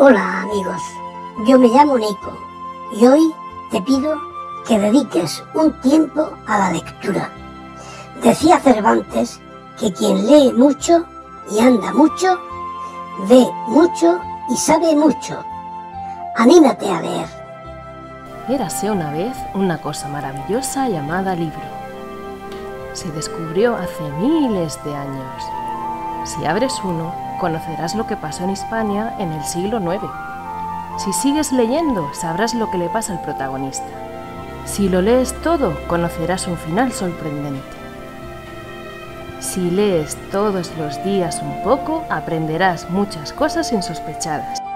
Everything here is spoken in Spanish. Hola amigos, yo me llamo Nico y hoy te pido que dediques un tiempo a la lectura. Decía Cervantes que quien lee mucho y anda mucho, ve mucho y sabe mucho. ¡Anímate a leer! Érase una vez una cosa maravillosa llamada libro. Se descubrió hace miles de años. Si abres uno, conocerás lo que pasó en Hispania en el siglo IX. Si sigues leyendo, sabrás lo que le pasa al protagonista. Si lo lees todo, conocerás un final sorprendente. Si lees todos los días un poco, aprenderás muchas cosas insospechadas.